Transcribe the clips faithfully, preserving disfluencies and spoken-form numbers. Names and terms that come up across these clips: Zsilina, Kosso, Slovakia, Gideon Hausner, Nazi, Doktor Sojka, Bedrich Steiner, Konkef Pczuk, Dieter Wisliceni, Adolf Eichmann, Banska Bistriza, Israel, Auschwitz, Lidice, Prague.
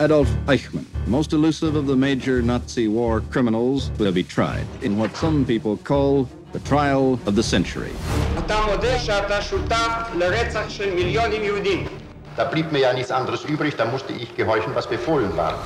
Adolf Eichmann, most elusive of the major Nazi war criminals, will be tried in what some people call the trial of the century. Da blieb mir ja nichts anderes übrig, da musste ich gehorchen, was befohlen war.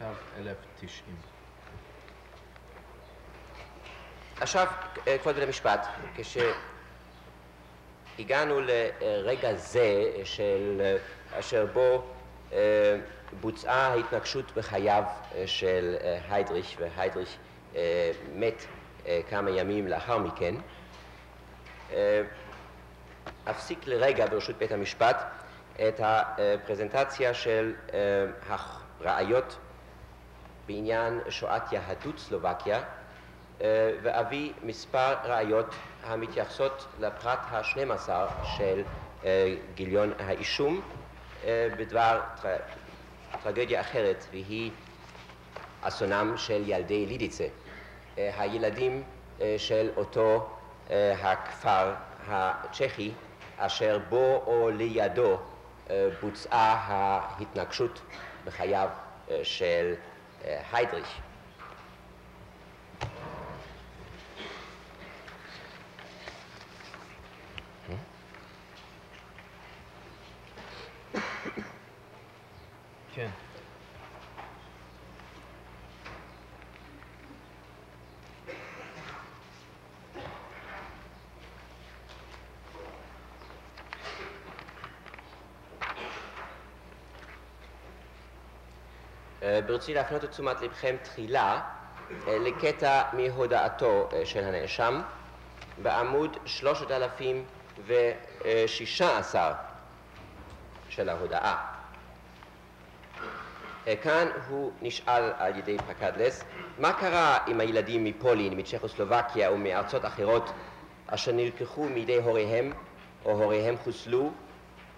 ثلاثة آلاف وتسعين עכשיו, כבוד למשפט, כשהגענו לרגע זה של אשר בו בוצעה התנגשות בחייו של היידריך, והיידריך מת כמה ימים לאחר מכן, אפסיק לרגע ברשות בית המשפט את הפרזנטציה של ראיות בעניין שואת יהדות סלובקיה, ואביא מספר ראיות המתייחסות לפרט ה-שנים עשר של גיליון האישום בדבר טרגדיה אחרת, והיא אסונם של ילדי לידיצה, הילדים של אותו הכפר הצ'כי אשר בו או לידו בוצעה ההתנגשות בחייו של היידריך. כן. ברצוני להפנות את תשומת לבכם תחילה לקטע מהודעתו של הנאשם בעמוד שלושת אלפים ושש עשרה של ההודעה. כאן הוא נשאל על ידי פקדלס, מה קרה עם הילדים מפולין, מצ'כוסלובקיה ומארצות אחרות אשר נלקחו מידי הוריהם או הוריהם חוסלו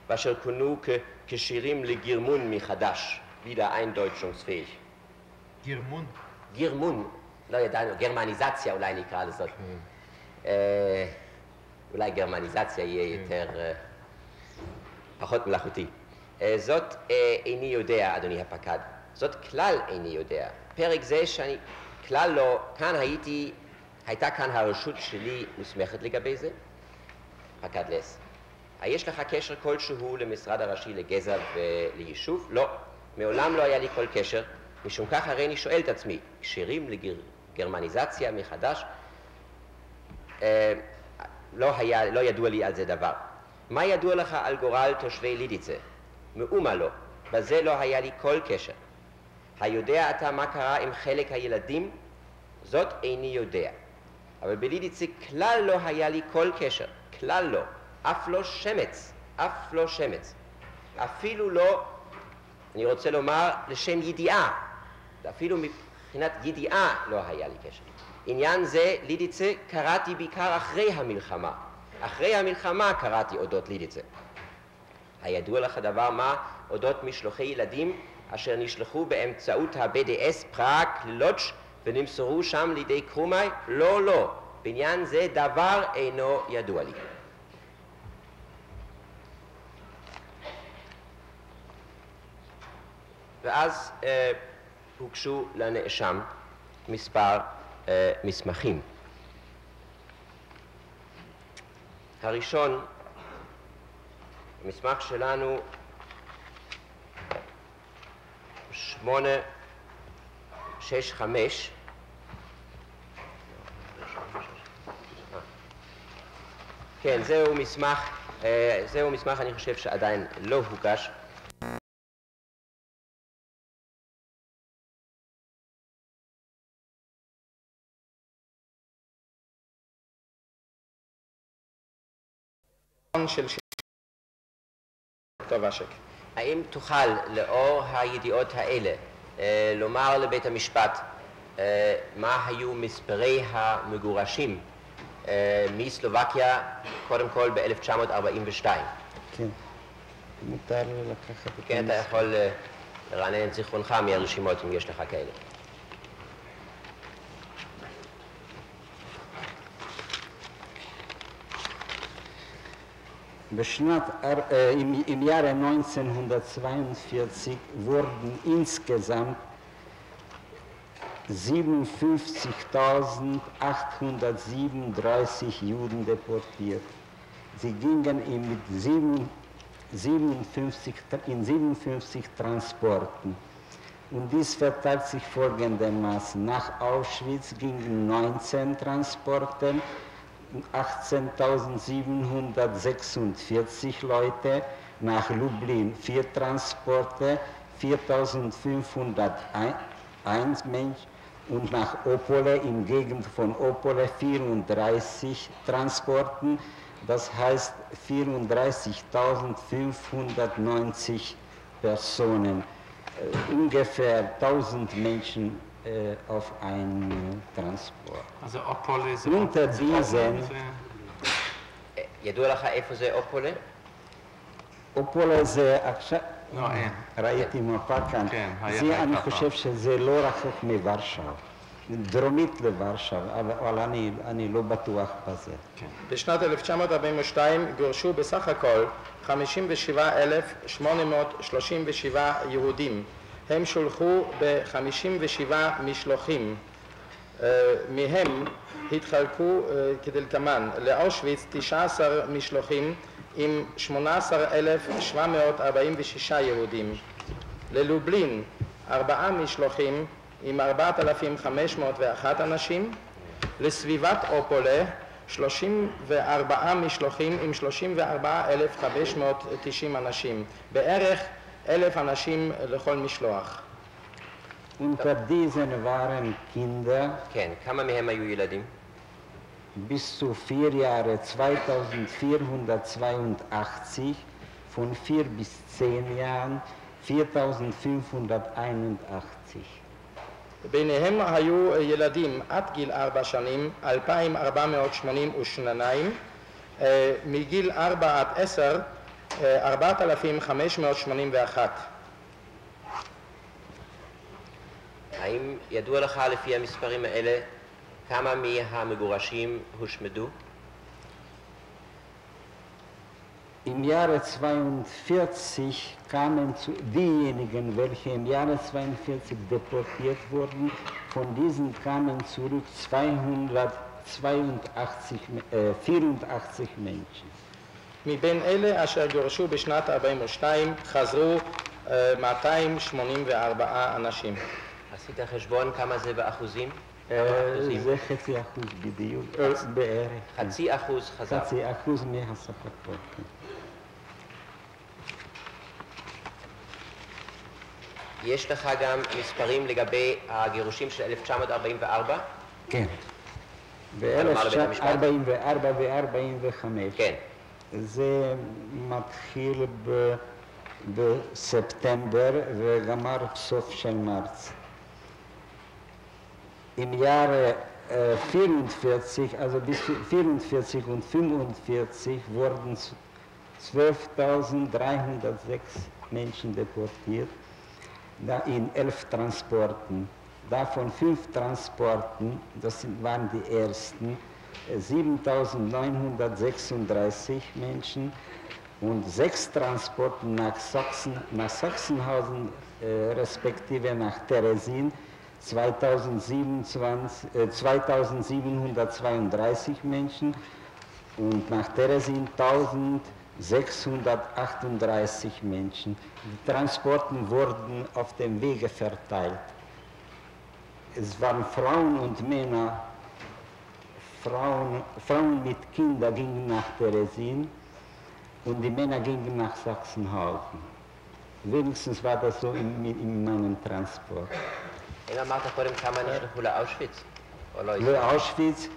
ואשר כונו כשירים לגרמון מחדש? Wiedereindeutschungsfähig. Girmun. Girmun. לא ידענו, גרמניזציה אולי נקרא לזאת. אולי גרמניזציה יהיה יותר, פחות מלאכותי. זאת איני יודע, אדוני הפקד. זאת כלל איני יודע. פרק זה שאני כלל לא, כאן הייתי, הייתה כאן הרשות שלי מוסמכת לגבי זה. פקד לס. היש לך קשר כלשהו למשרד הראשי לגזע וליישוב? לא. מעולם לא היה לי כל קשר, משום כך הרי אני שואל את עצמי, כשירים לגרמניזציה מחדש, אה, לא, היה, לא ידוע לי על זה דבר. מה ידוע לך על גורל תושבי לידיצה? מאומה לא, בזה לא היה לי כל קשר. היודע אתה מה קרה עם חלק הילדים? זאת איני יודע. אבל בלידיצה כלל לא היה לי כל קשר, כלל לא, אף לא שמץ, אף לא שמץ. אפילו לא... אני רוצה לומר לשם ידיעה, אפילו מבחינת ידיעה לא היה לי קשר. עניין זה, לידיצה, קראתי בעיקר אחרי המלחמה. אחרי המלחמה קראתי אודות לידיצה. הידוע לך דבר מה אודות משלוחי ילדים אשר נשלחו באמצעות ה-בי די אס פראג ללודג' ונמסרו שם לידי קרומאי? לא, לא. בעניין זה דבר אינו ידוע לי. ואז אה, הוגשו לנאשם מספר אה, מסמכים. הראשון, מסמך שלנו שמונה שש חמש, כן, זהו מסמך, אה, זהו מסמך אני חושב שעדיין לא הוגש. של דוקטור ושק. האם תוכל לאור הידיעות האלה לומר לבית המשפט מה היו מספרי המגורשים מסלובקיה קודם כל ב-אלף תשע מאות ארבעים ושתיים? כן, מותר לקחת את... כן, אתה יכול לרענן את זיכרונך מהרשימות אם יש לך כאלה. Beschnatt, äh, im, im Jahre neunzehnhundertzweiundvierzig wurden insgesamt siebenundfünfzigtausendachthundertsiebenunddreißig Juden deportiert. Sie gingen in, mit siebenundfünfzig, in siebenundfünfzig Transporten. Und dies verteilt sich folgendermaßen. Nach Auschwitz gingen neunzehn Transporte, achtzehntausendsiebenhundertsechsundvierzig Leute, nach Lublin vier Transporte, viertausendfünfhunderteins Menschen und nach Opole, in Gegend von Opole vierunddreißig Transporten, das heißt vierunddreißigtausendfünfhundertneunzig Personen, äh, ungefähr tausend Menschen auf einen Transport. Also Opole ist... Unter diesen... ידוע לך איפה זה אופולה? אופולה זה עכשיו... לא, אין. ראיתי מפה כאן. כן, היה ככה. אני חושב שזה לא רחוק מוורשה, דרומית לוורשה, אבל אני לא בטוח בזה. בשנת אלף תשע מאות ארבעים ושתיים גורשו בסך הכל חמישים ושבעה אלף שמונה מאות שלושים ושבעה יהודים. הם שולחו ב-חמישים ושבעה משלוחים, מהם התחלקו כדלקמן: לאושוויץ תשעה עשר משלוחים עם שמונה עשר אלף שבע מאות ארבעים ושש יהודים, ללובלין ארבעה משלוחים עם ארבעת אלפים חמש מאות ואחד אנשים, לסביבת אופולה שלושים וארבעה משלוחים עם שלושים וארבעה אלף חמש מאות תשעים אנשים, בערך אלף אנשים לכל משלוח. Unter diesen waren Kinder. כן, כמה מהם היו ילדים? Bis zu vier Jahre zweitausendvierhundertzweiundachtzig, von vier bis zehn Jahren viertausendfünfhunderteinundachtzig. ביניהם היו ילדים עד גיל ארבע שנים אלפיים ארבע מאות שמונים ושתיים, מגיל ארבע עד עשר ארבעת אלפים חמש מאות שמונים ואחת. האם ידוע לך לפי המספרים האלה כמה מהמגורשים הושמדו? Im Jahre zweiundvierzig kamen zu diejenigen, welche im Jahre zweiundvierzig deportiert wurden, von diesen kamen zurück zweihundertvierundachtzig Menschen. מבין אלה אשר גורשו בשנת אלף תשע מאות ארבעים ושתיים חזרו מאתיים שמונים וארבעה אנשים. עשית חשבון כמה זה באחוזים? זה חצי אחוז בדיוק, בערך. חצי אחוז חזר. חצי אחוז מהסך הכל. יש לך גם מספרים לגבי הגירושים של אלף תשע מאות ארבעים וארבע? כן. ב-אלף תשע מאות ארבעים וארבע ו-ארבעים וחמש. כן. זה מתחיל בספטמבר וגמר בסוף של מרץ. Im Jahre vierundvierzig, also bis vierundvierzig und fünfundvierzig, wurden zwölftausenddreihundertsechs Menschen deportiert, in elf Transporten. Davon fünf Transporten, das waren die ersten, siebentausendneunhundertsechsunddreißig Menschen, und sechs Transporten nach Sachsen, nach Sachsenhausen äh, respektive nach Teresin, zweitausendsiebenhundertzweiunddreißig Menschen, und nach Teresin eintausendsechshundertachtunddreißig Menschen. Die Transporten wurden auf dem Wege verteilt. Es waren Frauen und Männer. Frauen, Frauen mit Kindern gingen nach Teresin und die Männer gingen nach Sachsenhausen. Wenigstens war das so in, in meinem Transport. Einer macht vor dem Kammern nicht nach Auschwitz. Nach Auschwitz,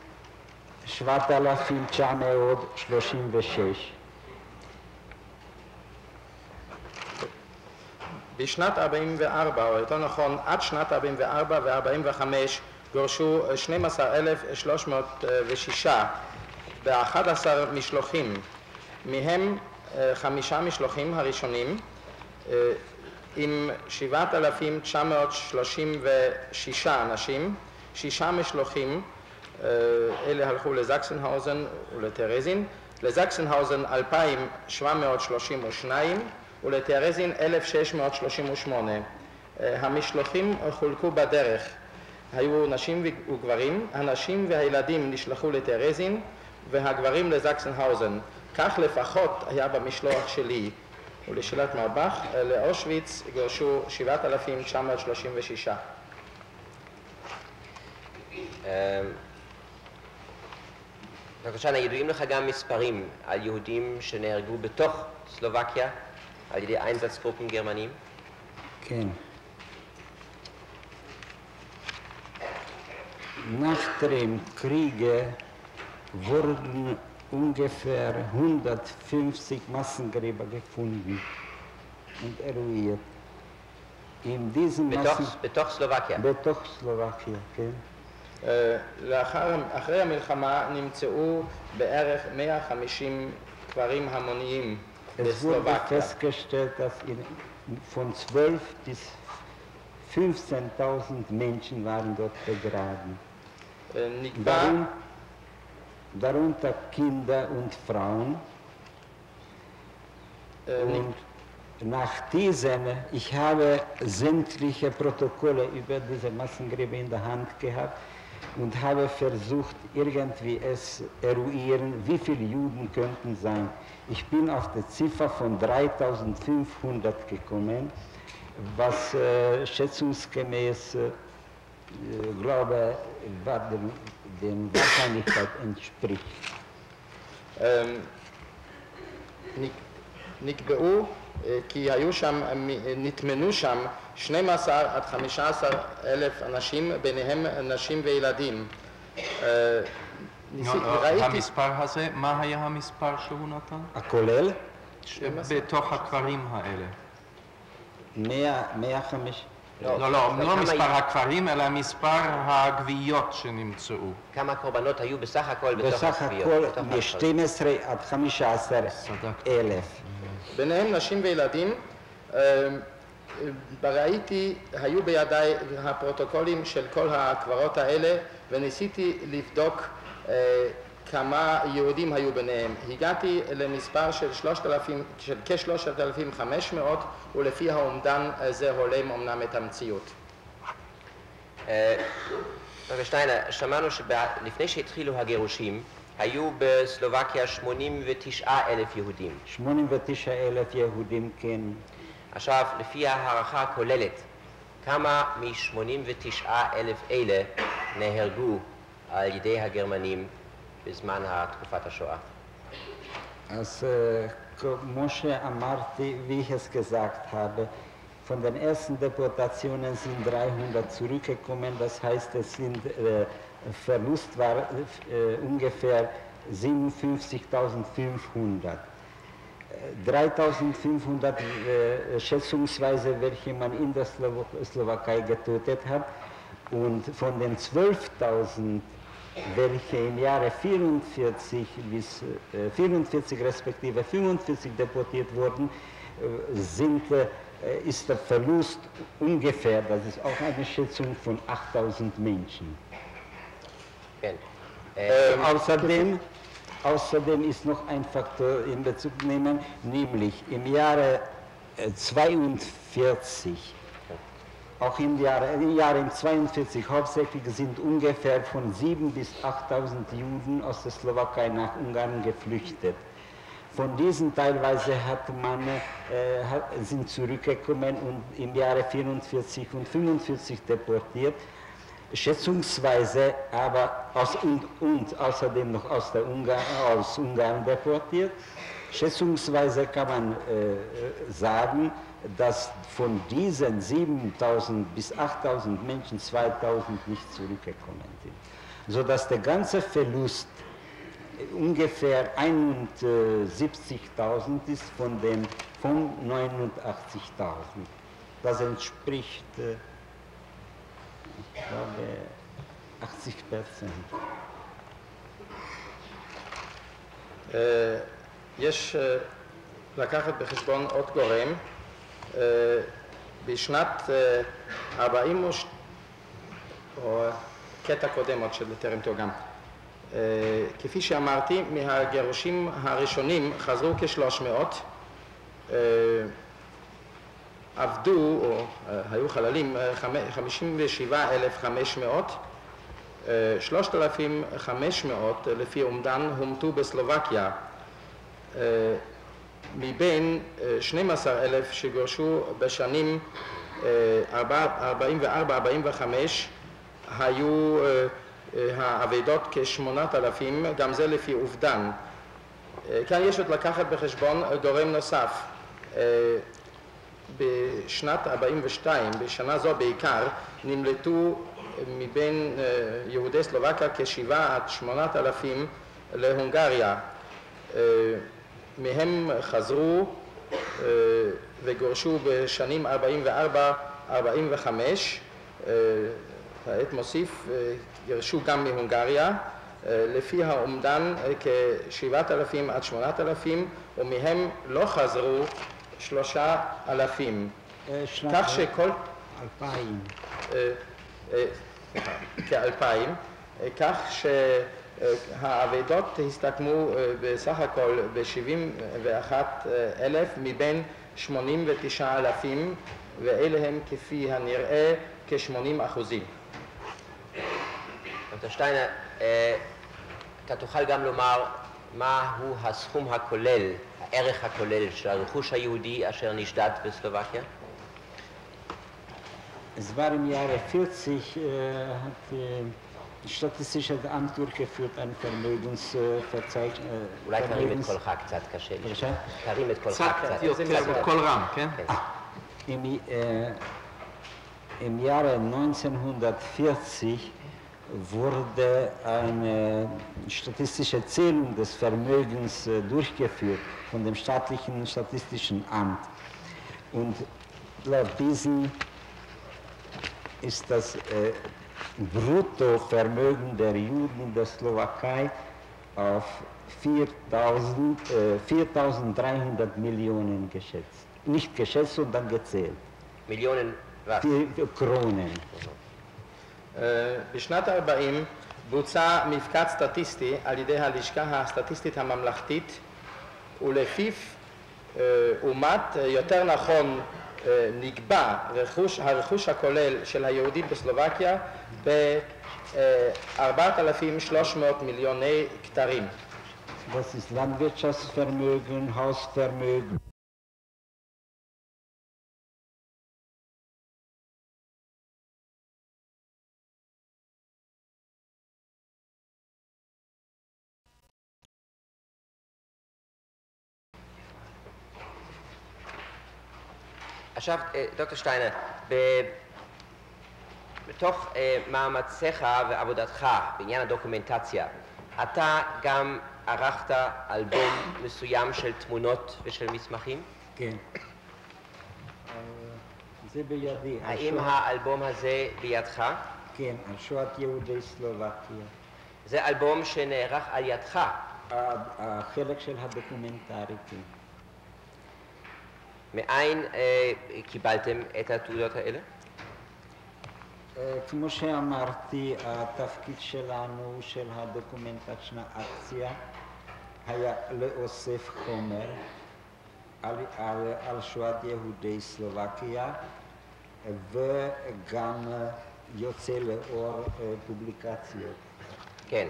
שבעת אלפים תשע מאות שלושים ושש. בשנת ארבעים וארבע, או יותר נכון, עד שנת ארבעים וארבע ו-ארבעים וחמש גורשו שנים עשר אלף שלוש מאות ושש ב-אחד עשר משלוחים, מהם חמישה משלוחים הראשונים עם שבעת אלפים תשע מאות שלושים ושש אנשים, שישה משלוחים, אלה הלכו לזקסנהאוזן ולטרזין, לזקסנהאוזן אלפיים שבע מאות שלושים ושתיים ולטרזין אלף שש מאות שלושים ושמונה. המשלוחים חולקו בדרך, היו נשים וגברים, הנשים והילדים נשלחו לטרזין והגברים לזקסנהאוזן. כך לפחות היה במשלוח שלי. ולשאלת מרבח, לאושוויץ גרשו שבעת אלפים תשע מאות שלושים ושש. בבקשה, ידועים לך גם מספרים על יהודים שנהרגו בתוך סלובקיה על ידי איינזצגרופן גרמנים? כן. Nach dem Kriege wurden ungefähr hundertfünfzig Massengräber gefunden und eruiert. In diesen Massen... בתוך סלובקיה. בתוך סלובקיה, כן. אחרי המלחמה נמצאו בערך מאה וחמישים קברים המוניים בסלובקיה. Es wurde festgestellt, dass von zwölftausend bis fünfzehntausend Menschen waren dort begraben. נקבע... darunter Kinder und Frauen. Und nach diesem, ich habe sämtliche Protokolle über diese Massengräber in der Hand gehabt und habe versucht, irgendwie es eruieren, wie viele Juden könnten sein. Ich bin auf die Ziffer von dreitausendfünfhundert gekommen, was äh, schätzungsgemäß, äh, glaube ich, war dem dem Wahrscheinlichkeit entspricht. נקבעו כי היו שם, נטמנו שם שנים עשר עד חמישה עשר אלף אנשים, ביניהם נשים וילדים. המספר הזה, מה היה המספר שהוא נתן? הכולל? בתוך הקברים האלה. מאה וחמישים. לא, לא, לא מספר הקברים, אלא מספר הגוויות שנמצאו. כמה קורבנות היו בסך הכל בתוך הגוויות? בסך הכל מ-שתים עשרה עד חמש עשרה אלף. ביניהם נשים וילדים, ראיתי, היו בידיי הפרוטוקולים של כל הקברות האלה, וניסיתי לבדוק כמה יהודים היו ביניהם. הגעתי למספר של כ-שלושת אלפים וחמש מאות, ולפי האומדן זה הולם אומנם את המציאות. דוקטור שטיינר, שמענו שלפני שהתחילו הגירושים, היו בסלובקיה שמונים ותשעה אלף יהודים. שמונים ותשעה אלף יהודים, כן. עכשיו, לפי ההערכה הכוללת, כמה מ-שמונים ותשעה אלף אלה נהרגו על ידי הגרמנים בזמן תקופת השואה? אז כמו שאמרתי, wie ich es gesagt habe, von den ersten Deportationen sind dreihundert zurückgekommen, das heißt, es sind Verlust war ungefähr siebenundfünfzigtausendfünfhundert. dreitausendfünfhundert schätzungsweise, welche man in der Slowakei getötet hat, und von den zwölftausend, welche im Jahre vierundvierzig bis vierundvierzig respektive fünfundvierzig deportiert wurden, sind, ist der Verlust ungefähr, das ist auch eine Schätzung von achttausend Menschen. Okay. Ähm, außerdem, außerdem ist noch ein Faktor in Bezug nehmen, nämlich im Jahre zweiundvierzig. Auch im Jahre, im Jahre zweiundvierzig hauptsächlich sind ungefähr von siebentausend bis achttausend Juden aus der Slowakei nach Ungarn geflüchtet. Von diesen teilweise hat man, äh, hat, sind zurückgekommen und im Jahre vierundvierzig und fünfundvierzig deportiert, schätzungsweise aber aus, und, und außerdem noch aus, der Ungarn, aus Ungarn deportiert. Schätzungsweise kann man äh, sagen, dass von diesen siebentausend bis achttausend Menschen zweitausend nicht zurückgekommen sind. Sodass der ganze Verlust ungefähr einundsiebzigtausend ist von den von neunundachtzigtausend. Das entspricht, ich glaube, achtzig Prozent. יש לקחת בחשבון עוד גורם. בשנת ארבעים או קטע קודם עוד של טרם תורגם. כפי שאמרתי, מהגירושים הראשונים חזרו כ-שלוש מאות, עבדו, או היו חללים, חמישים ושבעה אלף וחמש מאות, שלושת אלפים וחמש מאות לפי אומדן הומתו בסלובקיה, מבין שנים עשר אלף שגורשו בשנים ארבעים וארבע ארבעים וחמש היו האבדות כ-שמונת אלפים, גם זה לפי אובדן. כאן יש עוד לקחת בחשבון גורם נוסף. בשנת ארבעים ושתיים, בשנה זו בעיקר, נמלטו מבין יהודי סלובקיה כשבעה עד שמונת אלפים להונגריה. מהם חזרו וגורשו בשנים ארבעים וארבע ארבעים וחמש, העת מוסיף, גרשו גם מהונגריה, לפי האומדן כ-שבעת אלפים עד שמונת אלפים, ומהם לא חזרו שלושת אלפים. כך שכל... אלפיים. כאלפיים, כך שהאבדות הסתכמו בסך הכל ב-שבעים ואחד אלף מבין שמונים ותשעה אלפים, ואלה הם כפי הנראה כ-שמונים אחוזים. דוקטור שטיינר, אתה תוכל גם לומר מהו הסכום הכולל, הערך הכולל של הרכוש היהודי אשר נשדד בסלובקיה? Es war im Jahre vierzig, äh, hat äh, Statistisches Amt durchgeführt ein Vermögensverzeichnis. אולי תרים את קולך קצת קשה. בבקשה? תרים את קולך קצת. קצת יותר בקול רם, כן? Im Jahre neunzehnhundertvierzig wurde eine statistische Zählung des Vermögens äh, durchgeführt von dem staatlichen Statistischen Amt. Und laut diesen ist das äh, Bruttovermögen der Juden in der Slowakei auf viertausenddreihundert Millionen geschätzt. Nicht geschätzt, sondern gezählt. Millionen was? Die Kronen. בשנת ארבעים בוצע מפקד סטטיסטי על ידי הלשכה הסטטיסטית הממלכתית, ולפיו אומת יותר נכון נקבע הרכוש הכולל של היהודים בסלובקיה ב-ארבעת אלפים ושלוש מאות מיליוני כתרים. Das ist Landwirtschaftsvermögen, Hausvermögen. עכשיו, דוקטור שטיינר, בתוך מאמציך ועבודתך בעניין הדוקומנטציה, אתה גם ערכת אלבום מסוים של תמונות ושל מסמכים? כן. זה בידי. האם האלבום הזה בידך? כן, על שואת יהודי סלובקיה. זה אלבום שנערך על ידך? החלק של הדוקומנטרי, כן. מאין קיבלתם את התעודות האלה? כמו שאמרתי, התפקיד שלנו, של הדוקומנטציה, היה לאוסף חומר על שואת יהודי סלובקיה, וגם יוצא לאור פובליקציות. כן.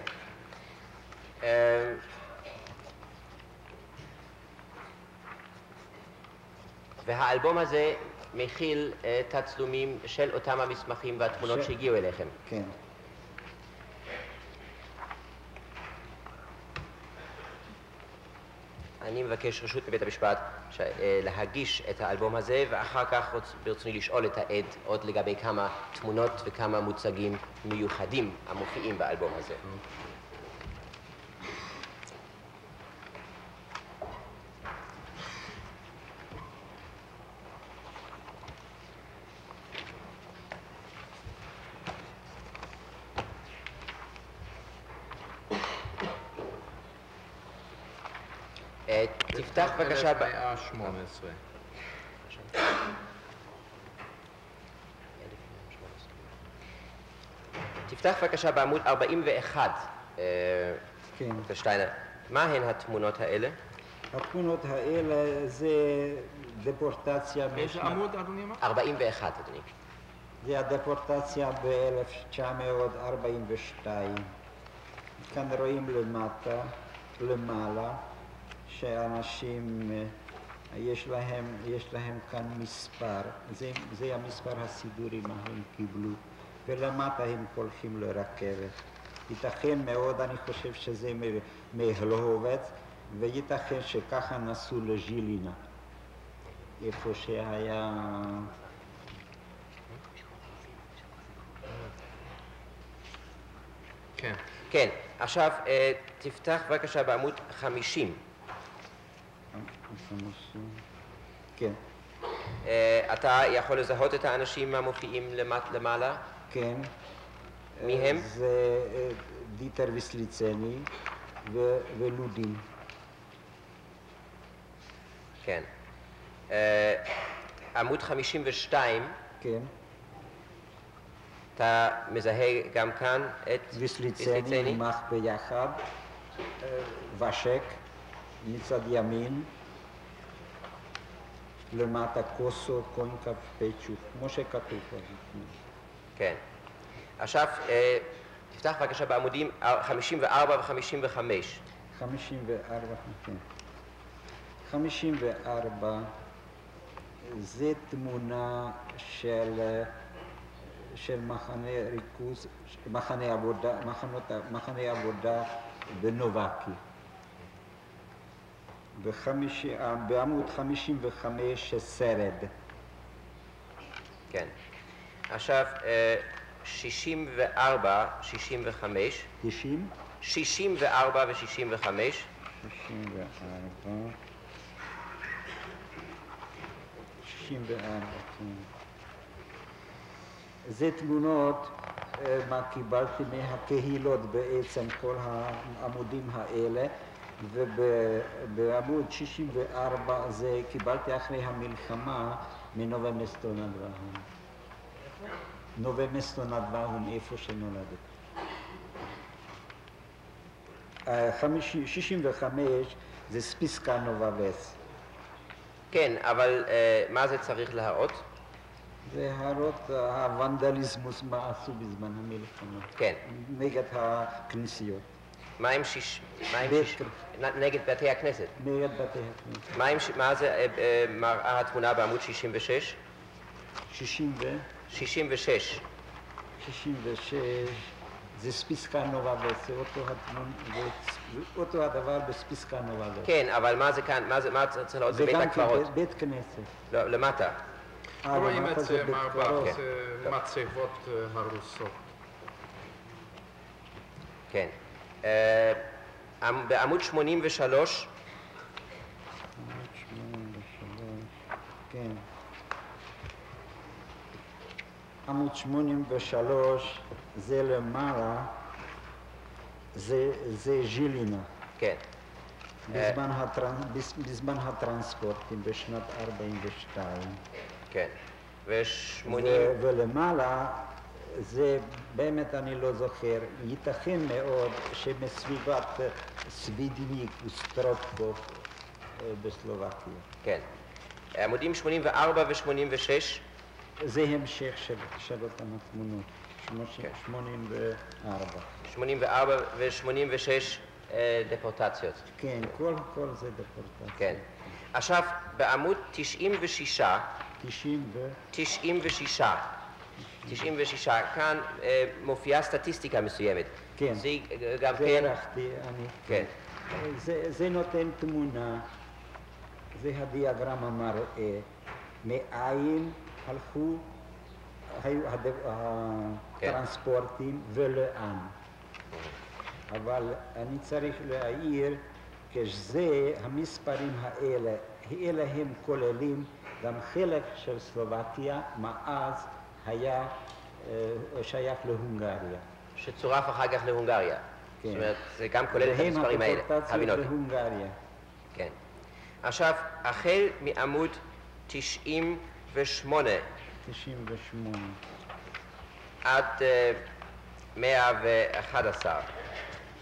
והאלבום הזה מכיל תצלומים של אותם המסמכים והתמונות שהגיעו אליכם. כן. אני מבקש רשות מבית המשפט להגיש את האלבום הזה, ואחר כך ברצוני לשאול את העד עוד לגבי כמה תמונות וכמה מוצגים מיוחדים המופיעים באלבום הזה. תפתח בבקשה... אלף מאה שמונה עשרה. תפתח בבקשה בעמוד ארבעים ואחת, דוקטור שטיינר. מה הן התמונות האלה? התמונות האלה זה דפורטציה... באיזה עמוד, אדוני אמר? ארבעים ואחת, אדוני. זה הדפורטציה ב-אלף תשע מאות ארבעים ושתיים. כאן רואים למטה, למעלה, שאנשים, יש להם, יש להם כאן מספר. זה, זה המספר הסידורי מה הם קיבלו, ולמטה הם הולכים לרכבת. ייתכן מאוד, אני חושב שזה מהלהובץ, וייתכן שככה נסעו לז'ילינה, איפה שהיה... כן. כן, עכשיו תפתח בבקשה בעמוד חמישים. כן. אתה יכול לזהות את האנשים המופיעים למעלה? כן. מי הם? זה דיטר ויסליצני ולודין. כן. עמוד חמישים ושתיים. כן. אתה מזהה גם כאן את ויסליצני? ויסליצני נמח ביחד, ושק, מצד ימין, למטה קוסו, קונקף פצ'וק, כמו שכתוב פה. כן. עכשיו, תפתח בבקשה בעמודים חמישים וארבע ו-חמישים וחמש. חמישים וארבע, כן. חמישים וארבע, זה תמונה של... של מחנה ריכוז, מחנה עבודה, מחנות, מחנה עבודה בנובקי. בחמיש, בעמוד חמישים וחמש סרד. כן. עכשיו, שישים וארבע, שישים וחמש. תשעים? שישים וארבע ו-שישים וחמש. שישים וארבע. שישים וארבע, כן. זה תמונות מה קיבלתי מהקהילות בעצם, כל העמודים האלה, ובעמוד שישים וארבע זה קיבלתי אחרי המלחמה מנובה מסטו נדבאום. נובה מסטו נדבאום, איפה שנולדת. שישים וחמש זה ספיסקה נובה וס. כן, אבל מה זה צריך להראות? זה הרות הוונדליזמוס, מה עשו בזמן המלחמה. כן. נגד הכנסיות. מה עם שיש... נגד בתי הכנסת. נגד בתי הכנסת. מה זה מראה התמונה בעמוד שישים ושש? שישים ו... שישים ושש. שישים ושש, זה ספיסקה נובה וזה אותו הדבר בספיסקה נובה וזה. כן, אבל מה זה כאן, מה צריך לעוד? זה בית הקברות. זה גם בית כנסת. לא, למטה. רואים את זה מעבר, זה מצבות הרוסות. כן. בעמוד שמונים ושלוש. עמוד שמונים ושלוש, כן. עמוד שמונים ושלוש זה למעלה, זה ז'ילינה. כן. בזמן הטרנספורטים בשנת ארבעים ושתיים. כן, ושמונים... ולמעלה, זה באמת אני לא זוכר, ייתכן מאוד שמסביבת סבידניק וסטרופקוב בסלובקיה. כן, עמודים שמונים וארבע ו-שמונים ושש. זה המשך של אותן התמונות, שמונים וארבע. שמונים וארבע ו-שמונים ושש דפורטציות. כן, כל זה דפורטציות. כן, עכשיו בעמוד תשעים ושש. תשעים ושש, כאן מופיעה סטטיסטיקה מסוימת. כן, זה ערכתי, אני... זה נותן תמונה, זה הדיאגרמה מראה, מאין הלכו הטרנספורטים ולאן. אבל אני צריך להעיר, כשזה, המספרים האלה, האלה הם כוללים גם חלק של סלובקיה, מאז היה שייך להונגריה. שצורף אחר כך להונגריה. זאת אומרת, זה גם כולל את המספרים האלה. והם הפורטציות להונגריה. כן. עכשיו, החל מעמוד תשעים ושמונה. תשעים ושמונה. עד מאה ואחת עשרה.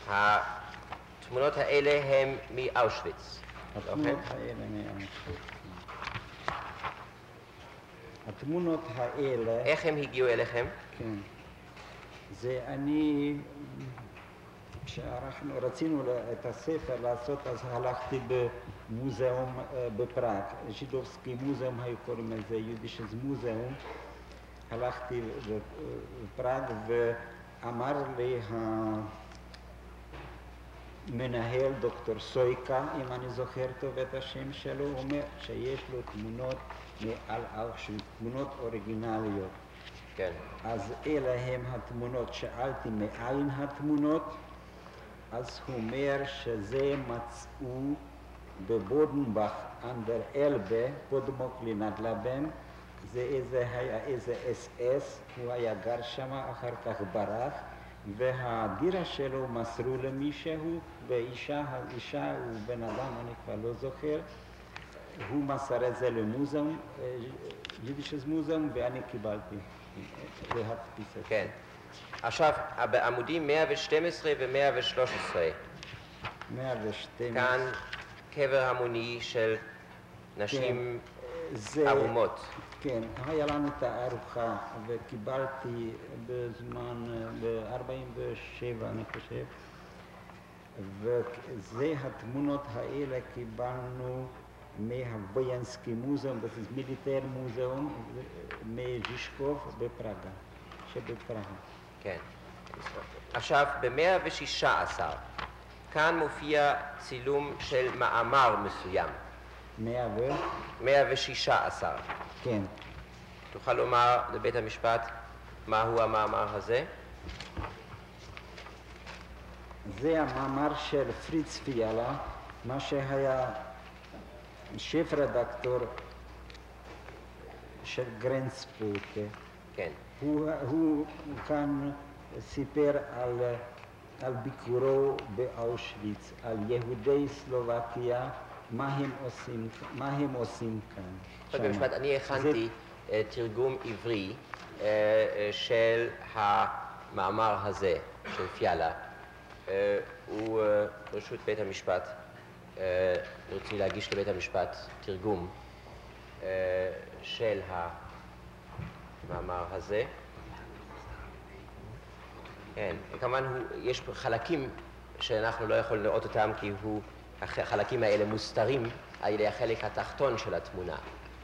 התמונות האלה הן מאושוויץ. התמונות האלה מאושוויץ. התמונות האלה... איך הם הגיעו אליכם? כן. זה אני... כשאנחנו רצינו את הספר לעשות, אז הלכתי במוזיאום בפראג. ז'ידובסקי מוזיאום, היו קוראים לזה יודישז מוזיאום. הלכתי בפראג ואמר לי המנהל דוקטור סויקה, אם אני זוכר טוב את השם שלו, הוא אומר שיש לו תמונות מעל אושוויץ, תמונות אוריגינליות. כן. אז אלה הן התמונות. שאלתי מאין התמונות, אז הוא אומר שזה מצאו בבודנבך אנדר אלבה, בודמוק לינת לבן, זה איזה היה איזה אס אס, הוא היה גר שם, אחר כך ברח, והדירה שלו מסרו למישהו, ואישה, האישה הוא בן אדם, אני כבר לא זוכר, הוא מסר את זה למוזיאום, לידישז מוזיאום, ואני קיבלתי להדפיס את זה. כן. עכשיו, בעמודים מאה ושתים עשרה ו-מאה ושלוש עשרה, כאן קבר המוני של נשים ערומות. כן, היה לנו את הארוחה וקיבלתי בזמן, ב-ארבעים ושבע אני חושב, וזה התמונות האלה קיבלנו מהוויינסקי מוזיאום, זה מיליטר מוזיאום, מז'ישקוב בפראגה, שבפראגה. כן. עכשיו, ב-מאה ושש עשרה, כאן מופיע צילום של מאמר מסוים. מאה ושש עשרה. כן. תוכל לומר לבית המשפט מהו המאמר הזה? זה המאמר של פריץ פיאלה, מה שהיה שף רדקטור של גרנספוטה. כן. הוא כאן סיפר על ביקורו באושוויץ, על יהודי סלובקיה, מה הם עושים כאן. במשפט, אני הכנתי תרגום עברי של המאמר הזה, של פיאלה. הוא ברשות בית המשפט, רוצה להגיש לבית המשפט תרגום של ה... מאמר הזה. כן, כמובן יש חלקים שאנחנו לא יכולים לראות אותם כי החלקים האלה מוסתרים על ידי החלק התחתון של התמונה.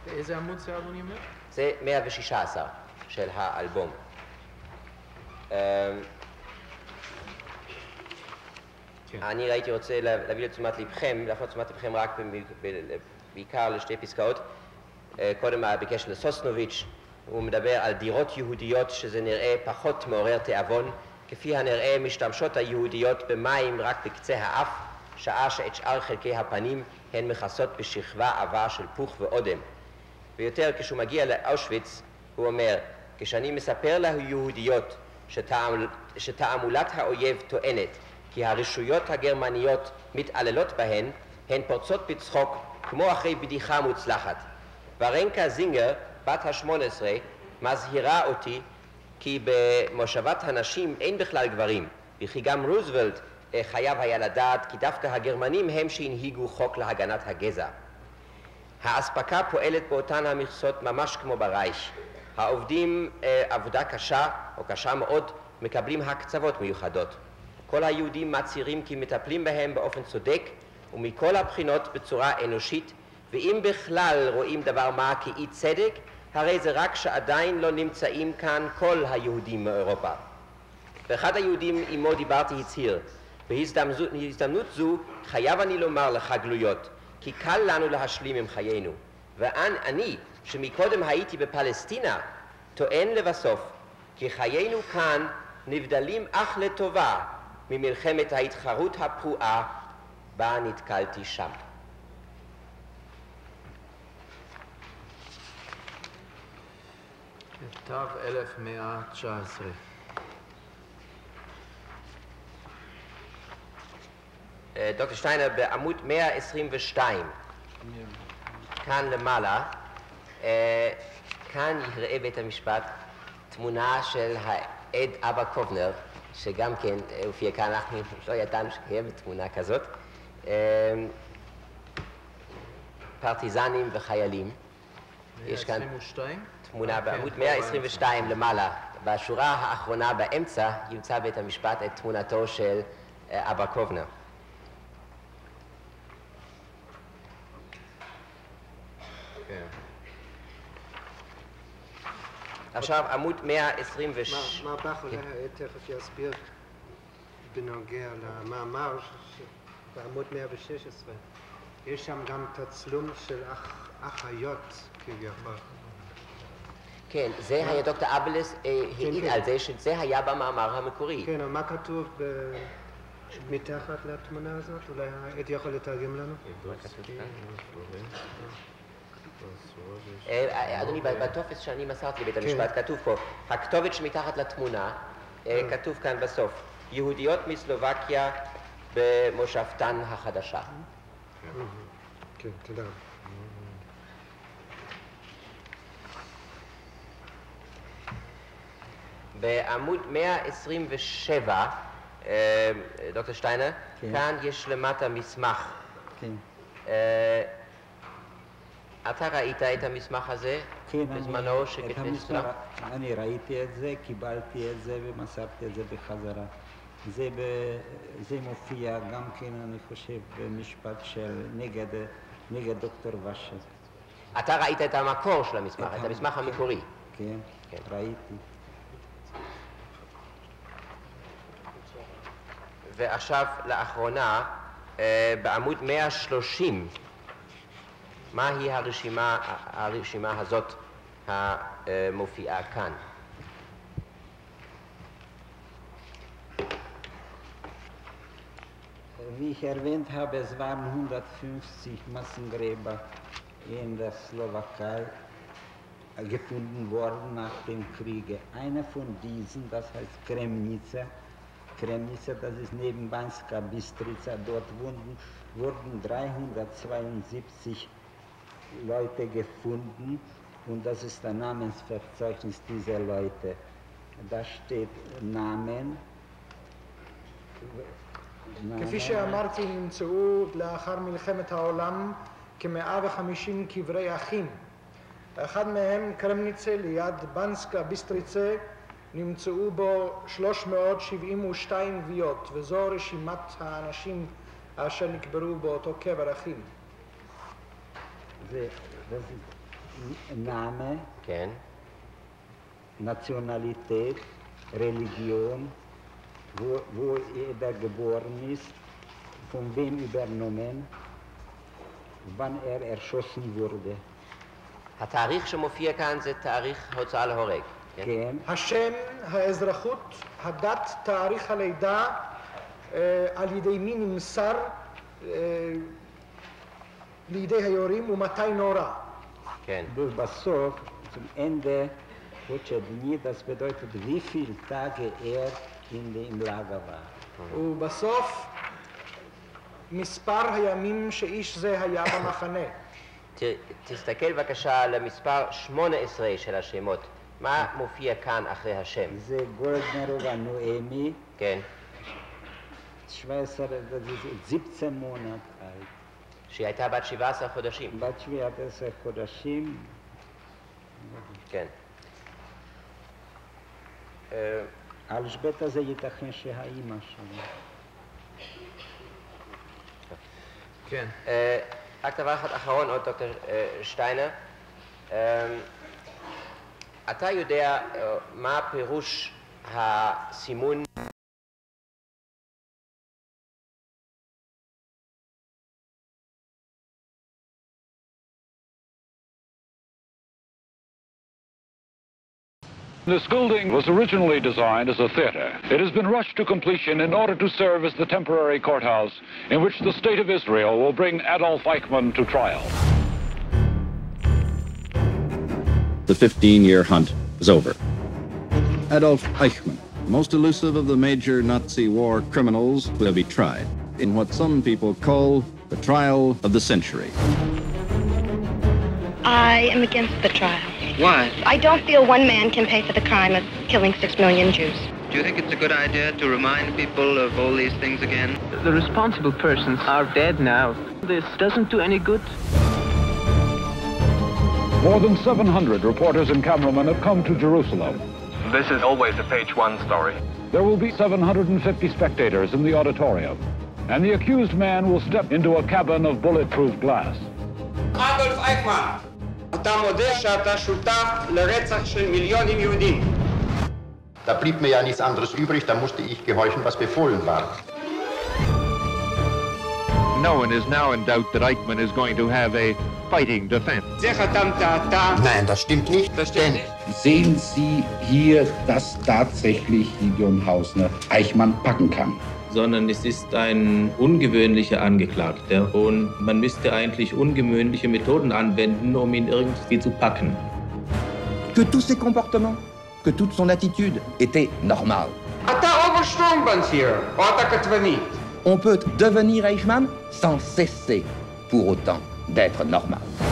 איזה עמוד זה אדוני אומר? זה מאה ושש עשרה של האלבום. אני הייתי רוצה להביא לתשומת לבכם, להפנות תשומת לבכם רק בעיקר לשתי פסקאות. קודם בקשר לסוסנוביץ' הוא מדבר על דירות יהודיות שזה נראה פחות מעורר תיאבון, כפי הנראה משתמשות היהודיות במים רק בקצה האף, שעה שאת שאר חלקי הפנים הן מכסות בשכבה עבה של פוך ואודם. ויותר, כשהוא מגיע לאושוויץ, הוא אומר, כשאני מספר ליהודיות שתעמול, שתעמולת האויב טוענת כי הרשויות הגרמניות מתעללות בהן, הן פורצות בצחוק כמו אחרי בדיחה מוצלחת. ורנקה זינגר, בת ה-שמונה עשרה, מזהירה אותי כי במושבת הנשים אין בכלל גברים, וכי גם רוזוולט חייב היה לדעת כי דווקא הגרמנים הם שהנהיגו חוק להגנת הגזע. האספקה פועלת באותן המכסות ממש כמו ברייש. העובדים עבודה קשה או קשה מאוד מקבלים הקצבות מיוחדות. כל היהודים מצהירים כי מטפלים בהם באופן צודק ומכל הבחינות בצורה אנושית, ואם בכלל רואים דבר מה כאי צדק, הרי זה רק שעדיין לא נמצאים כאן כל היהודים מאירופה. ואחד היהודים עמו דיברתי הצהיר, בהזדמנות זו חייב אני לומר לך גלויות, כי קל לנו להשלים עם חיינו. ואני, שמקודם הייתי בפלסטינה, טוען לבסוף, כי חיינו כאן נבדלים אך לטובה ממלחמת ההתחרות הפרועה בה נתקלתי שם. כתב אלף מאה תשע עשרה. דוקטור שטיינר בעמוד מאה עשרים ושתיים. כאן למעלה, כאן יראה בית המשפט תמונה של העד אבא קובנר, שגם כן הופיע כאן, אנחנו לא ידענו שקיימת תמונה כזאת. פרטיזנים וחיילים. יש כאן תמונה בעמוד מאה עשרים ושתיים למעלה. בשורה האחרונה באמצע ימצא בית המשפט את תמונתו של אבא קובנר. עכשיו עמוד מאה עשרים ושש... מר בך אולי תכף יסביר בנוגע למאמר בעמוד מאה ושש עשרה. יש שם גם תצלום של אחיות כביכול. כן, זה היה דוקטור אבלס העיד על זה שזה היה במאמר המקורי. כן, מה כתוב מתחת לתמונה הזאת? אולי הייתי יכול לתרגם לנו? מה כתוב כאן? אדוני, בטופס שאני מסרתי לבית המשפט כתוב פה, הכתובת שמתחת לתמונה, כתוב כאן בסוף, יהודיות מסלובקיה במושבתן החדשה. כן, תודה. בעמוד מאה עשרים ושבע, דוקטור שטיינר, כאן יש למטה מסמך. אתה ראית את המסמך הזה? כן, בזמנו שכתבתי. אני ראיתי את זה, קיבלתי את זה ומסרתי את זה בחזרה. זה, ב... זה מופיע גם כן, אני חושב, במשפט של נגד, נגד דוקטור ושק. אתה ראית את המקור של המסמך, את, את המסמך כן. המקורי. כן, כן, ראיתי. ועכשיו, לאחרונה, בעמוד מאה שלושים, מהי הרשימה, הרשימה הזאת המופיעה כאן? Wie ich erwähnt habe, es waren hundertfünfzig Massengräber in der Slowakei gefunden worden nach dem Kriege. Einer von diesen, das heißt Kremnica, Kremnica, das ist neben Banska Bistriza, dort wurden, wurden dreihundertzweiundsiebzig Leute gefunden und das ist der Namensverzeichnis dieser Leute. Da steht Namen. כפי שאמרתי, נמצאו לאחר מלחמת העולם כ-מאה וחמישים קברי אחים. אחד מהם, קרמניצה, ליד בנסקה ביסטריצה, נמצאו בו שלוש מאות שבעים ושתיים וייות, וזו רשימת האנשים אשר נקברו באותו קבר אחים. זה נאמה, נציונליטט, רליגיון, wo jeder geboren ist, von wem übernommen, wann er erschossen wurde. התאריך שמופיע כאן זה תאריך הוצאה להורג. כן. השם, האזרחות, הדת, תאריך הלידה, על ידי מי נמסר, לידי היורים ומתי נורא. כן. בסוף, zum Ende, das bedeutet, wie viele Tage er in dem Lager war. ובסוף, מספר הימים שאיש זה היה במחנה. תסתכל בבקשה על המספר שמונה עשרה של השמות. מה מופיע כאן אחרי השם? זה גולדנר ונואמי. כן. שבע עשרה, שבע עשרה מונות alt. שהיא הייתה בת שבעה עשר חודשים. בת שבעה עשר חודשים. כן. אלשבטה זה ייתכן שהאימא שלה. כן. רק דבר אחד אחרון, עוד דוקטור שטיינר. אתה יודע מה פירוש הסימון? This building was originally designed as a theater. It has been rushed to completion in order to serve as the temporary courthouse in which the state of Israel will bring Adolf Eichmann to trial. The fifteen-year hunt was over. Adolf Eichmann, most elusive of the major Nazi war criminals, will be tried. in what some people call the trial of the century. I am against the trial. Why? I don't feel one man can pay for the crime of killing six million Jews. Do you think it's a good idea to remind people of all these things again? The responsible persons are dead now. This doesn't do any good. More than seven hundred reporters and cameramen have come to Jerusalem. This is always a page one story. There will be seven hundred fifty spectators in the auditorium, and the accused man will step into a cabin of bulletproof glass. Adolf Eichmann, אתה מודה שאתה שותף לרצח של מיליונים יהודים. Da blieb mir ja nichts anderes übrig, da musste ich gehorchen, was befohlen war. No one is now in doubt that Eichmann is going to have a fighting defense. Nein, das stimmt nicht. Das stimmt nicht. Sehen Sie hier, dass tatsächlich Gideon Hausner Eichmann packen kann. Sondern es ist ein ungewöhnlicher Angeklagter und man müsste eigentlich ungewöhnliche Methoden anwenden, um ihn irgendwie zu packen. Que tous ces comportements, que toute son attitude était normale. On peut devenir Eichmann sans cesser pour autant d'être normal.